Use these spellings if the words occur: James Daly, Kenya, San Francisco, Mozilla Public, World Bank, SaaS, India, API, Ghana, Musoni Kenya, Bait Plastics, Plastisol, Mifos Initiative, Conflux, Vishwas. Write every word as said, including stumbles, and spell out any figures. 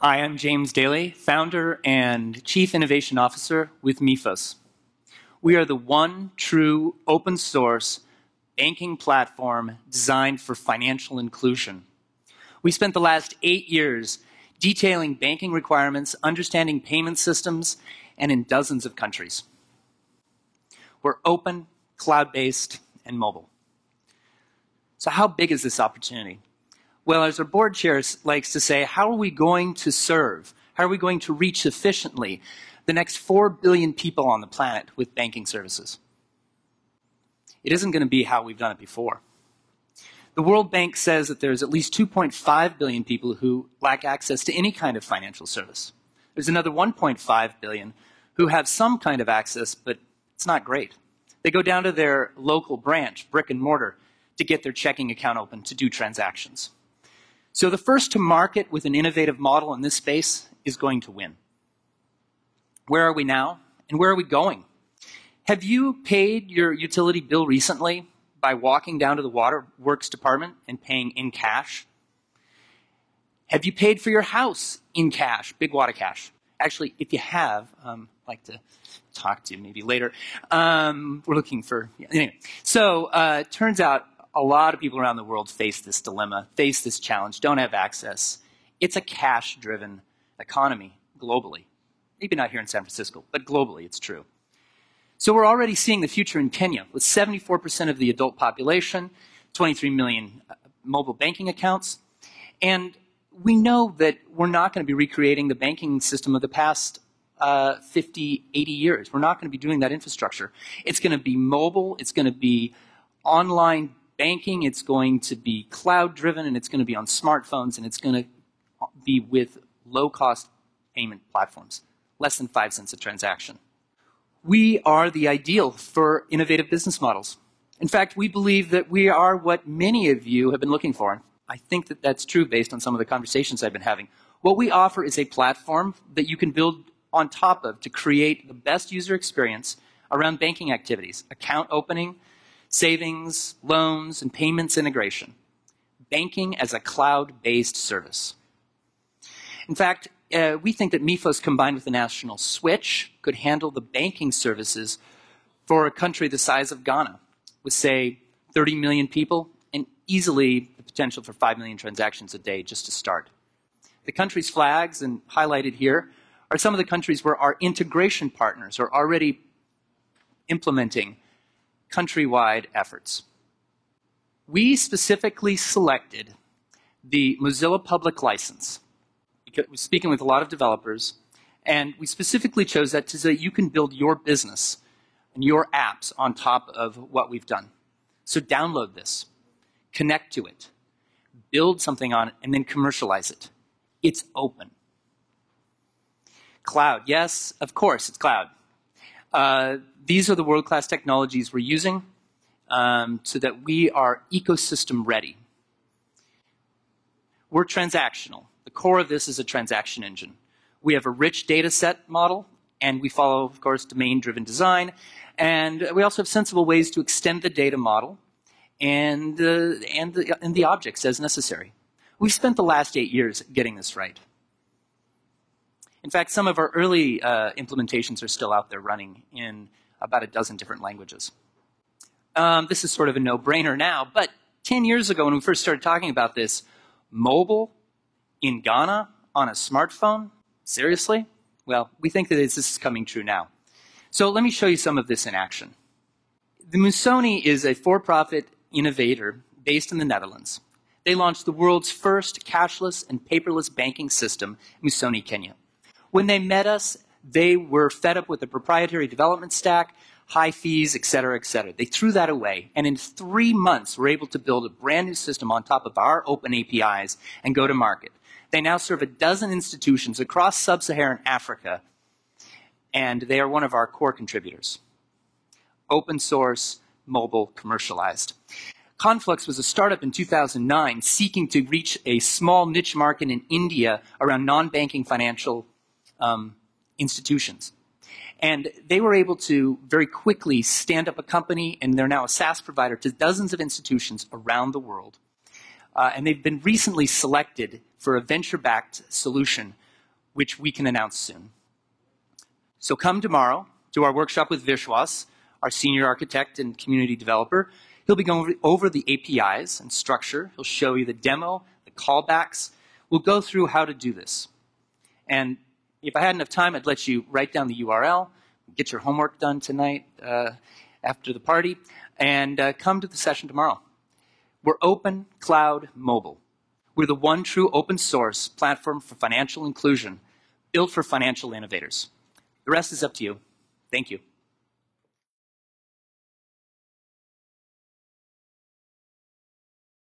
I am James Daly, founder and chief innovation officer with Mifos. We are the one true open source banking platform designed for financial inclusion. We spent the last eight years detailing banking requirements, understanding payment systems, and in dozens of countries. We're open, cloud-based, and mobile. So how big is this opportunity? Well, as our board chair likes to say, how are we going to serve? How are we going to reach efficiently the next four billion people on the planet with banking services? It isn't going to be how we've done it before. The World Bank says that there's at least two point five billion people who lack access to any kind of financial service. There's another one point five billion who have some kind of access, but it's not great. They go down to their local branch, brick and mortar, to get their checking account open to do transactions. So the first to market with an innovative model in this space is going to win. Where are we now, and where are we going? Have you paid your utility bill recently by walking down to the water works department and paying in cash? Have you paid for your house in cash, big wad of cash? Actually, if you have, um, I'd like to talk to you maybe later. Um, we're looking for, yeah, anyway. So uh, it turns out a lot of people around the world face this dilemma, face this challenge, don't have access. It's a cash-driven economy globally. Maybe not here in San Francisco, but globally it's true. So we're already seeing the future in Kenya, with seventy-four percent of the adult population, twenty-three million mobile banking accounts, and we know that we're not going to be recreating the banking system of the past uh, fifty, eighty years. We're not going to be doing that infrastructure. It's going to be mobile. It's going to be online banking. It's going to be cloud-driven, and it's going to be on smartphones, and it's going to be with low-cost payment platforms, less than five cents a transaction. We are the ideal for innovative business models. In fact, we believe that we are what many of you have been looking for. I think that that's true based on some of the conversations I've been having. What we offer is a platform that you can build on top of to create the best user experience around banking activities, account opening, savings, loans, and payments integration. Banking as a cloud-based service. In fact, uh, we think that Mifos combined with the national switch could handle the banking services for a country the size of Ghana with, say, thirty million people and easily potential for five million transactions a day just to start. The country's flags, and highlighted here, are some of the countries where our integration partners are already implementing countrywide efforts. We specifically selected the Mozilla Public license. Because we're speaking with a lot of developers, and we specifically chose that so that you can build your business and your apps on top of what we've done. So download this, connect to it, build something on it, and then commercialize it. It's open. Cloud, yes, of course, it's cloud. Uh, these are the world-class technologies we're using um, so that we are ecosystem ready. We're transactional. The core of this is a transaction engine. We have a rich data set model, and we follow, of course, domain-driven design. And we also have sensible ways to extend the data model and, uh, and, the, and the objects as necessary. We've spent the last eight years getting this right. In fact, some of our early uh, implementations are still out there running in about a dozen different languages. Um, this is sort of a no-brainer now, but ten years ago when we first started talking about this, mobile in Ghana on a smartphone? Seriously? Well, we think that this is coming true now. So let me show you some of this in action. The Musoni is a for-profit innovator based in the Netherlands. They launched the world's first cashless and paperless banking system, Musoni Kenya. When they met us, they were fed up with the proprietary development stack, high fees, et cetera, et cetera. They threw that away, and in three months, were able to build a brand new system on top of our open A P Is and go to market. They now serve a dozen institutions across sub-Saharan Africa, and they are one of our core contributors. Open source, mobile, commercialized. Conflux was a startup in two thousand nine seeking to reach a small niche market in India around non-banking financial um, institutions. And they were able to very quickly stand up a company, and they're now a SaaS provider to dozens of institutions around the world. Uh, and they've been recently selected for a venture-backed solution which we can announce soon. So come tomorrow to our workshop with Vishwas, our senior architect and community developer. He'll be going over the A P Is and structure. He'll show you the demo, the callbacks. We'll go through how to do this. And if I had enough time, I'd let you write down the U R L, get your homework done tonight uh, after the party, and uh, come to the session tomorrow. We're open, cloud, mobile. We're the one true open source platform for financial inclusion, built for financial innovators. The rest is up to you. Thank you.